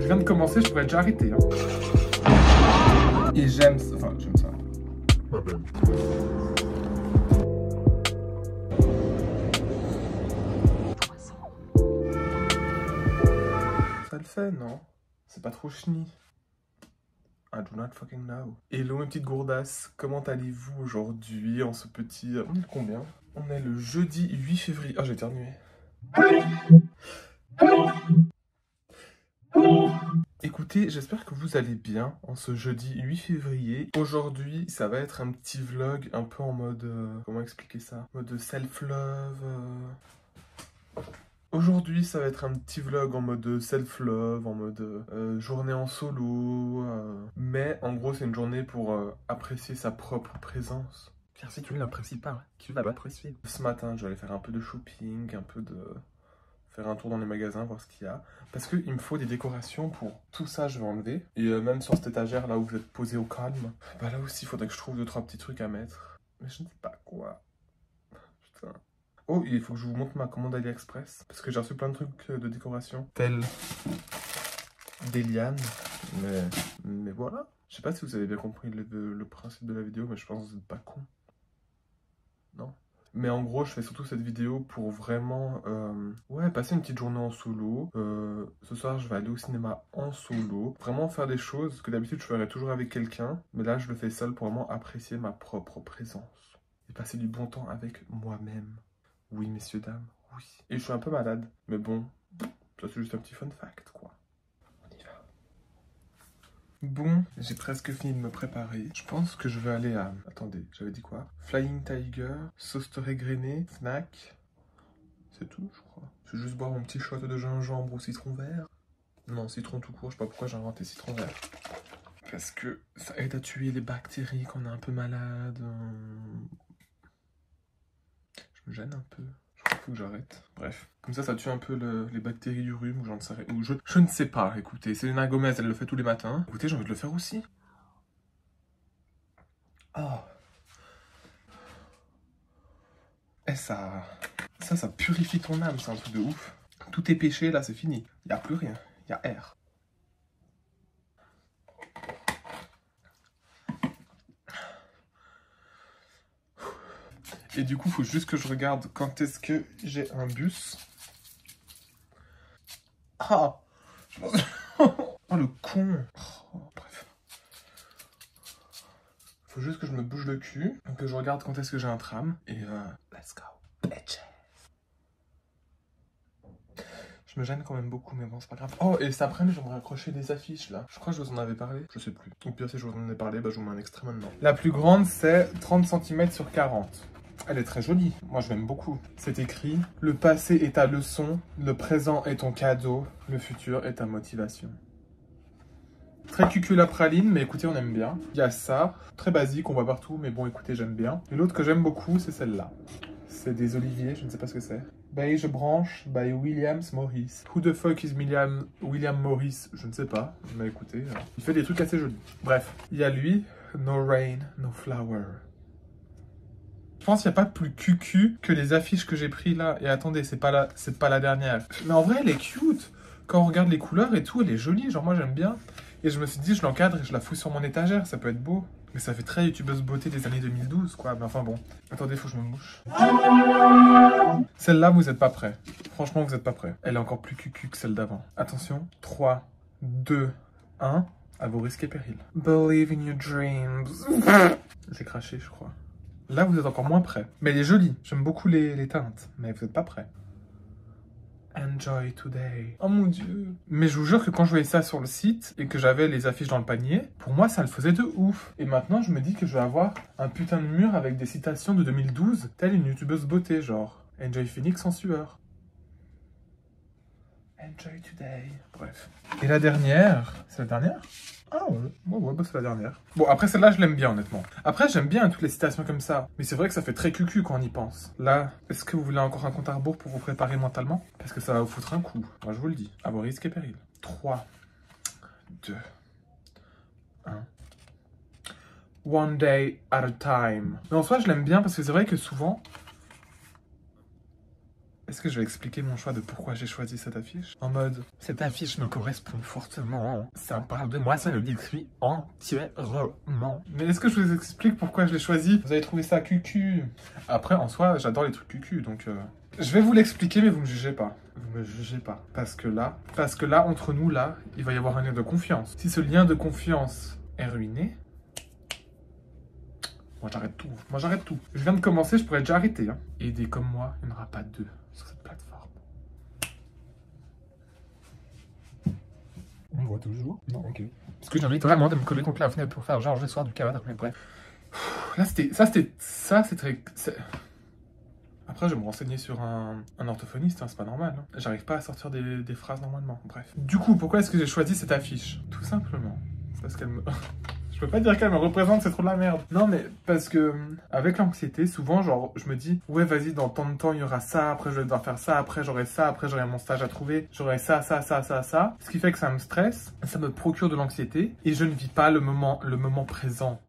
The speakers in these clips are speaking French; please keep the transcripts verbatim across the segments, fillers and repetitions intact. Je viens de commencer, je pourrais déjà arrêter. Hein. Et j'aime ça. Enfin, j'aime ça. Ça le fait, non? C'est pas trop chenille. I do not fucking know. Hello mes petites gourdasses, comment allez-vous aujourd'hui en ce petit... On est le combien? On est le jeudi huit février... Ah, j'ai éternué. Écoutez, j'espère que vous allez bien en ce jeudi huit février. Aujourd'hui, ça va être un petit vlog un peu en mode... Euh, comment expliquer ça? Mode self-love... Euh... Aujourd'hui, ça va être un petit vlog en mode self-love, en mode euh, journée en solo. Euh... Mais en gros, c'est une journée pour euh, apprécier sa propre présence. Car si tu ne l'apprécies pas, tu vas l'apprécier. Ce matin, je vais aller faire un peu de shopping, un peu de... faire un tour dans les magasins, voir ce qu'il y a. Parce qu'il me faut des décorations pour tout ça, je vais enlever. Et euh, même sur cette étagère, là où vous êtes posé au calme, bah là aussi, il faudrait que je trouve deux trois petits trucs à mettre. Mais je ne sais pas quoi. Putain. Oh, il faut que je vous montre ma commande AliExpress. Parce que j'ai reçu plein de trucs de décoration. Tels des lianes. Mais, mais voilà. Je sais pas si vous avez bien compris le, le, le principe de la vidéo, mais je pense que vous n'êtes pas con. Non. Mais en gros, je fais surtout cette vidéo pour vraiment euh, ouais, passer une petite journée en solo. Euh, ce soir, je vais aller au cinéma en solo. Vraiment faire des choses que d'habitude, je ferais toujours avec quelqu'un. Mais là, je le fais seul pour vraiment apprécier ma propre présence. Et passer du bon temps avec moi-même. Oui, messieurs, dames, oui. Et je suis un peu malade, mais bon, ça c'est juste un petit fun fact, quoi. On y va. Bon, j'ai presque fini de me préparer. Je pense que je vais aller à... Attendez, j'avais dit quoi? Flying Tiger, sauceterée grainée, Fnac. C'est tout, je crois. Je vais juste boire mon petit shot de gingembre au citron vert. Non, citron tout court, je sais pas pourquoi j'ai inventé citron vert. Parce que ça aide à tuer les bactéries quand on est un peu malade... Hein... Je me gêne un peu. Je crois qu'il faut que j'arrête. Bref. Comme ça, ça tue un peu le, les bactéries du rhume ou j'en sais rien. Ou je, je ne sais pas. Écoutez, Selena Gomez, elle le fait tous les matins. Écoutez, j'ai envie de le faire aussi. Oh. Et ça... Ça, ça purifie ton âme. C'est un truc de ouf. Tout est péché, là, c'est fini. Il n'y a plus rien. Il y a air. Et du coup, il faut juste que je regarde quand est-ce que j'ai un bus. Ah, je pense... Oh, le con. Oh, bref. Il faut juste que je me bouge le cul, que je regarde quand est-ce que j'ai un tram. Et euh... let's go. Je me gêne quand même beaucoup, mais bon, c'est pas grave. Oh, et cet après-midi, j'aimerais accrocher des affiches, là. Je crois que je vous en avais parlé. Je sais plus. Ou pire, si je vous en ai parlé, bah, je vous mets un extrait maintenant. La plus grande, c'est trente centimètres sur quarante. Elle est très jolie. Moi, je l'aime beaucoup. C'est écrit « Le passé est ta leçon, le présent est ton cadeau, le futur est ta motivation. » Très cucul la praline, mais écoutez, on aime bien. Il y a ça. Très basique, on voit partout, mais bon, écoutez, j'aime bien. Et l'autre que j'aime beaucoup, c'est celle-là. C'est des oliviers, je ne sais pas ce que c'est. Beige Branch by William Morris. Who the fuck is William, William Morris? Je ne sais pas, mais écoutez, euh, il fait des trucs assez jolis. Bref, il y a lui, No Rain, No Flower. Je pense qu'il n'y a pas plus cucu que les affiches que j'ai prises là. Et attendez, c'est pas la, c'est pas la dernière. Mais en vrai, elle est cute. Quand on regarde les couleurs et tout, elle est jolie. Genre moi, j'aime bien. Et je me suis dit, je l'encadre et je la fous sur mon étagère. Ça peut être beau. Mais ça fait très youtubeuse beauté des années deux mille douze, quoi. Mais enfin bon. Attendez, faut que je me mouche. Celle-là, vous n'êtes pas prêts. Franchement, vous n'êtes pas prêts. Elle est encore plus cucu que celle d'avant. Attention. trois, deux, un. À vos risques et périls. Believe in your dreams. J'ai craché, je crois. Là, vous êtes encore moins prêts. Mais elle est jolie. J'aime beaucoup les, les teintes. Mais vous n'êtes pas prêts. Enjoy today. Oh mon dieu. Mais je vous jure que quand je voyais ça sur le site et que j'avais les affiches dans le panier, pour moi, ça le faisait de ouf. Et maintenant, je me dis que je vais avoir un putain de mur avec des citations de deux mille douze, telle une youtubeuse beauté, genre Enjoy Phoenix en sueur. Enjoy today. Bref. Et la dernière, c'est la dernière? Ah ouais, ouais, ouais bah c'est la dernière. Bon, après celle-là, je l'aime bien, honnêtement. Après, j'aime bien toutes les citations comme ça. Mais c'est vrai que ça fait très cucu quand on y pense. Là, est-ce que vous voulez encore un compte à rebours pour vous préparer mentalement? Parce que ça va vous foutre un coup. Moi, je vous le dis. À vos risques et périls. trois, deux, un. One day at a time. Mais en soi, je l'aime bien parce que c'est vrai que souvent... Est-ce que je vais expliquer mon choix de pourquoi j'ai choisi cette affiche? En mode, cette affiche me correspond fortement, ça parle de moi, ça le décrit entièrement. Mais est-ce que je vous explique pourquoi je l'ai choisi? Vous avez trouvé ça cucu? Après, en soi, j'adore les trucs cucu, donc... Euh... Je vais vous l'expliquer, mais vous me jugez pas. Vous me jugez pas. Parce que là, parce que là, entre nous, là, il va y avoir un lien de confiance. Si ce lien de confiance est ruiné... Moi j'arrête tout, moi j'arrête tout. Je viens de commencer, je pourrais déjà arrêter. Hein. Et des comme moi, il n'y en aura pas deux sur cette plateforme. On voit toujours. Non, ok. Parce que j'ai envie vraiment de me coller contre la fenêtre pour faire genre je vais soir du cavadre, mais bref. Là c'était, ça c'était, ça c'est très... Après je vais me renseigner sur un, un orthophoniste, hein, c'est pas normal. Hein. J'arrive pas à sortir des, des phrases normalement, bref. Du coup, pourquoi est-ce que j'ai choisi cette affiche? Tout simplement, parce qu'elle me... Je peux pas dire qu'elle me représente, c'est trop de la merde. Non mais parce que avec l'anxiété, souvent genre je me dis ouais vas-y dans tant de temps il y aura ça, après je vais devoir faire ça, après j'aurai ça, après j'aurai mon stage à trouver, j'aurai ça, ça, ça, ça, ça. Ce qui fait que ça me stresse, ça me procure de l'anxiété et je ne vis pas le moment, le moment présent.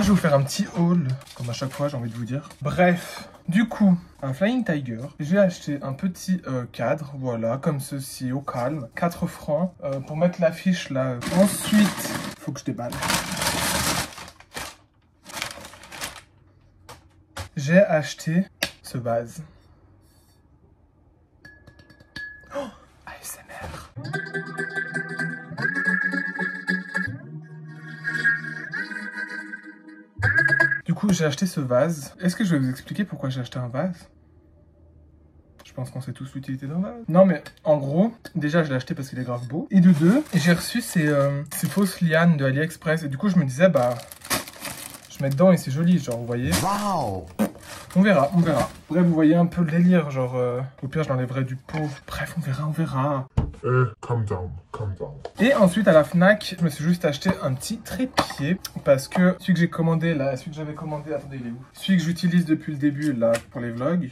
Je vais vous faire un petit haul, comme à chaque fois j'ai envie de vous dire. Bref, du coup, un Flying Tiger. J'ai acheté un petit euh, cadre, voilà, comme ceci, au calme. quatre francs euh, pour mettre l'affiche là. Ensuite, faut que je déballe. J'ai acheté ce vase. Oh, A S M R. J'ai acheté ce vase. Est-ce que je vais vous expliquer pourquoi j'ai acheté un vase? Je pense qu'on sait tous l'utilité d'un vase. Non mais en gros, déjà je l'ai acheté parce qu'il est grave beau. Et de deux, j'ai reçu ces, euh, ces fausses lianes de AliExpress. Et du coup je me disais bah, je mets dedans et c'est joli genre vous voyez. Wow. On verra, on verra. Bref vous voyez un peu le délire genre euh, au pire je l'enlèverai du pot. Bref on verra, on verra. Et calm down, calm down. Et ensuite à la Fnac, je me suis juste acheté un petit trépied parce que celui que j'ai commandé là, celui que j'avais commandé, attendez il est où? Celui que j'utilise depuis le début là pour les vlogs,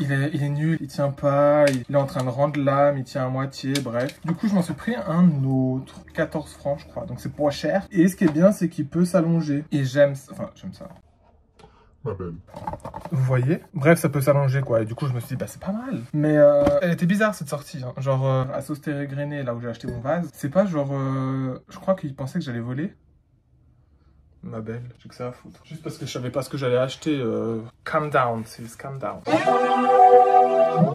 il est, il est nul, il tient pas, il, il est en train de rendre l'âme, il tient à moitié, bref. Du coup je m'en suis pris un autre, quatorze francs je crois, donc c'est pas cher. Et ce qui est bien c'est qu'il peut s'allonger et j'aime, enfin j'aime ça. Ma belle. Vous voyez? Bref, ça peut s'allonger quoi. Et du coup, je me suis dit, bah c'est pas mal. Mais euh, elle était bizarre cette sortie. Hein. Genre, euh, à Sauce Térégrainé, là où j'ai acheté mon vase, c'est pas genre. Euh, je crois qu'ils pensaient que j'allais voler. Ma belle, j'ai que ça à foutre. Juste parce que je savais pas ce que j'allais acheter. Euh... Calm down, sis, calm down.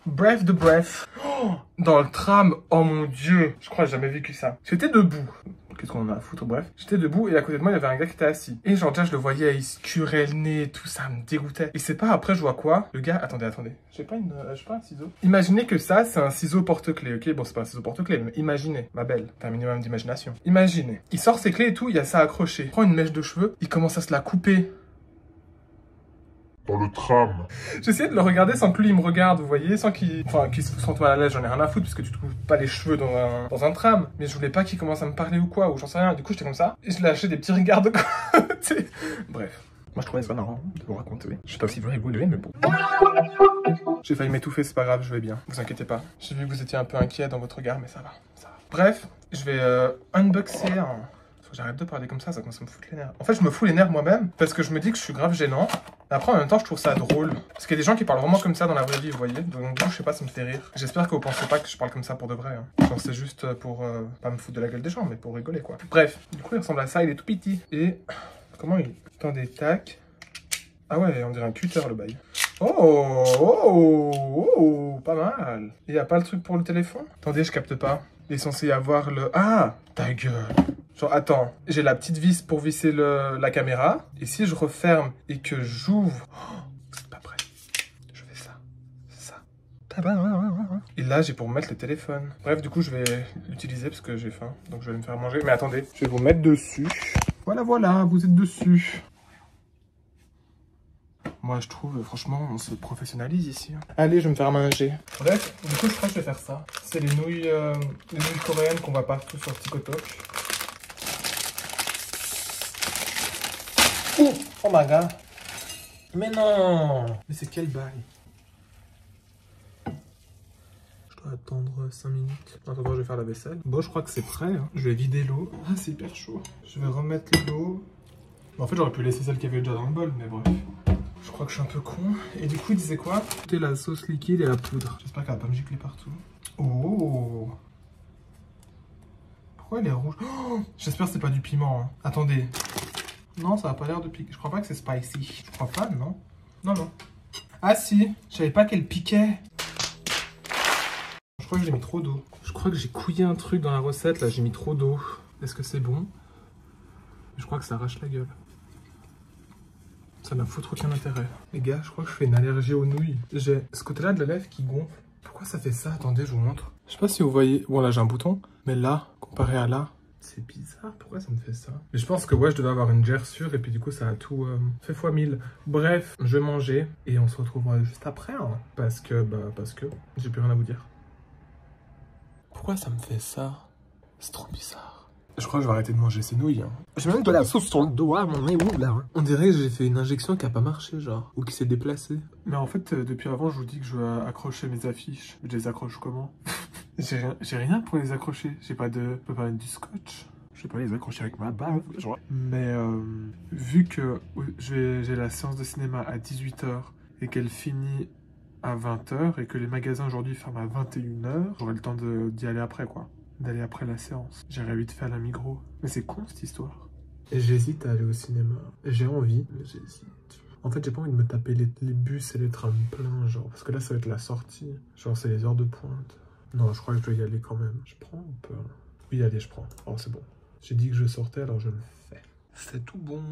Bref de bref. Oh, dans le tram, oh mon dieu. Je crois que j'ai jamais vécu ça. J'étais debout. Qu'est-ce qu'on en a à foutre, bref. J'étais debout et à côté de moi, il y avait un gars qui était assis. Et genre, déjà, je le voyais, il se curait le nez, tout ça me dégoûtait. Et c'est pas après, je vois quoi? Le gars, attendez, attendez. J'ai pas, euh, pas un ciseau. Imaginez que ça, c'est un ciseau porte-clés, ok? Bon, c'est pas un ciseau porte-clés, mais imaginez, ma belle, t'as un minimum d'imagination. Imaginez. Il sort ses clés et tout, il y a ça accroché. Il prend une mèche de cheveux, il commence à se la couper. Dans le tram. J'essayais de le regarder sans que lui il me regarde, vous voyez, sans qu'il enfin, qu'il se sente à l'aise, j'en ai rien à foutre parce que tu te coupes pas les cheveux dans un, dans un tram. Mais je voulais pas qu'il commence à me parler ou quoi, ou j'en sais rien. Du coup, j'étais comme ça et je lâchais des petits regards de côté. Bref. Moi, je trouvais ça marrant de vous raconter. Je sais pas si vous voulez, mais bon. J'ai failli m'étouffer, c'est pas grave, je vais bien. Vous inquiétez pas. J'ai vu que vous étiez un peu inquiet dans votre regard, mais ça va, ça va. Bref, je vais euh, unboxer un... j'arrête de parler comme ça, ça commence à me foutre les nerfs. En fait, je me fous les nerfs moi-même parce que je me dis que je suis grave gênant. Après, en même temps, je trouve ça drôle. Parce qu'il y a des gens qui parlent vraiment comme ça dans la vraie vie, vous voyez. Donc, je sais pas, ça me fait rire. J'espère que vous pensez pas que je parle comme ça pour de vrai. Hein. Genre, c'est juste pour euh, pas me foutre de la gueule des gens, mais pour rigoler, quoi. Bref, du coup, il ressemble à ça, il est tout petit. Et comment il. Attendez, tac. Ah ouais, on dirait un cutter le bail. Oh, oh, oh, pas mal. Il n'y a pas le truc pour le téléphone? Attendez, je capte pas. Il est censé y avoir le... Ah, ta gueule. Genre, attends, j'ai la petite vis pour visser le... la caméra. Et si je referme et que j'ouvre... Oh, c'est pas prêt. Je fais ça. Ça. Et là, j'ai pour mettre le téléphone. Bref, du coup, je vais l'utiliser parce que j'ai faim. Donc, je vais me faire manger. Mais attendez, je vais vous mettre dessus. Voilà, voilà, vous êtes dessus. Moi, je trouve, franchement, on se professionnalise ici. Allez, je vais me faire manger. Bref, du coup, je crois que je vais faire ça. C'est les nouilles, euh, les nouilles coréennes qu'on voit partout sur TikTok. Ouh, oh my god. Mais non. Mais c'est quel bail. Je dois attendre cinq minutes. En attendant, je vais faire la vaisselle. Bon, je crois que c'est prêt. Hein. Je vais vider l'eau. Ah, c'est hyper chaud. Je vais remettre l'eau. Bon, en fait, j'aurais pu laisser celle qui avait déjà dans le bol, mais bref. Je crois que je suis un peu con. Et du coup, il disait quoi? C'était la sauce liquide et la poudre. J'espère qu'elle va pas me gicler partout. Oh! Pourquoi elle est rouge? Oh, j'espère que c'est pas du piment. Hein. Attendez. Non, ça a pas l'air de piquer. Je crois pas que c'est spicy. Je crois pas, non? Non, non. Ah si! Je savais pas qu'elle piquait. Je crois que j'ai mis trop d'eau. Je crois que j'ai couillé un truc dans la recette. Là, j'ai mis trop d'eau. Est-ce que c'est bon? Je crois que ça arrache la gueule. Ça n'a foutre aucun intérêt. Les gars, je crois que je fais une allergie aux nouilles. J'ai ce côté-là de la lèvre qui gonfle. Pourquoi ça fait ça? Attendez, je vous montre. Je sais pas si vous voyez... Bon, là, j'ai un bouton. Mais là, comparé à là, c'est bizarre. Pourquoi ça me fait ça? Mais je pense que, ouais, je devais avoir une gerçure. Et puis, du coup, ça a tout euh, fait fois mille. Bref, je vais manger. Et on se retrouvera juste après. Hein, parce que, bah, parce que... J'ai plus rien à vous dire. Pourquoi ça me fait ça? C'est trop bizarre. Je crois que je vais arrêter de manger ces nouilles. Hein. J'ai même de la sauce sur le doigt, mon nez, où là. On dirait que j'ai fait une injection qui a pas marché, genre, ou qui s'est déplacée. Mais en fait, euh, depuis avant, je vous dis que je vais accrocher mes affiches. Je les accroche comment? J'ai rien pour les accrocher. J'ai pas de... Je peux pas mettre du scotch. Je vais pas les accrocher avec ma bave, genre. Mais euh, vu que j'ai la séance de cinéma à dix-huit heures et qu'elle finit à vingt heures et que les magasins aujourd'hui ferment à vingt et une heures, j'aurai le temps d'y aller après, quoi. D'aller après la séance. J'ai envie de faire la Migros. Mais c'est con cette histoire. J'hésite à aller au cinéma. J'ai envie, mais j'hésite. En fait, j'ai pas envie de me taper les, les bus et les trams pleins, genre. Parce que là, ça va être la sortie. Genre, c'est les heures de pointe. Non, je crois que je dois y aller quand même. Je prends ou pas? Oui, allez, je prends. Oh, c'est bon. J'ai dit que je sortais, alors je le fais. C'est tout bon.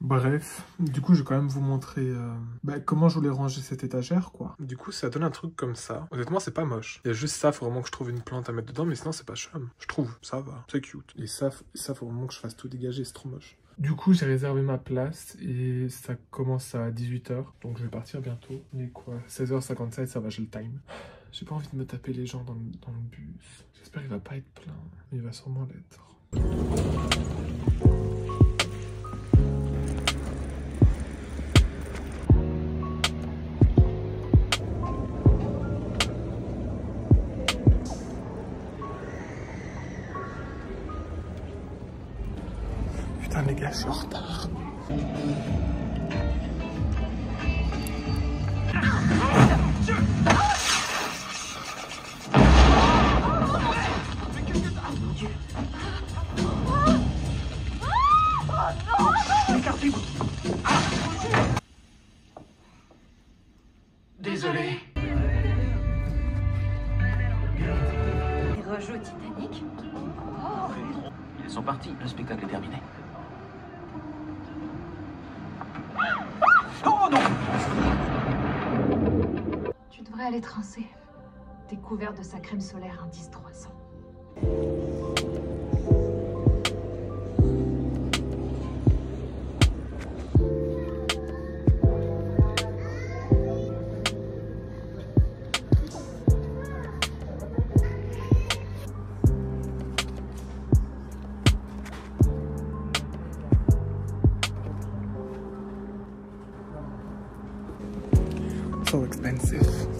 Bref, du coup, je vais quand même vous montrer euh, bah, comment je voulais ranger cette étagère, quoi. Du coup, ça donne un truc comme ça. Honnêtement, c'est pas moche. Il y a juste ça, faut vraiment que je trouve une plante à mettre dedans, mais sinon, c'est pas chum. Je trouve, ça va, c'est cute. Et ça, ça, faut vraiment que je fasse tout dégager, c'est trop moche. Du coup, j'ai réservé ma place et ça commence à dix-huit heures, donc je vais partir bientôt. Il est quoi, seize heures cinquante-sept, ça va, j'ai le time. J'ai pas envie de me taper les gens dans le, dans le bus. J'espère qu'il va pas être plein, mais il va sûrement l'être. Putain les gars, je suis en retard. Désolé. Il rejoue Titanic. Oh. Ils sont partis, le spectacle est terminé. Oh non! Tu devrais aller trincer. T'es couvert de sa crème solaire indice trois cents. So expensive.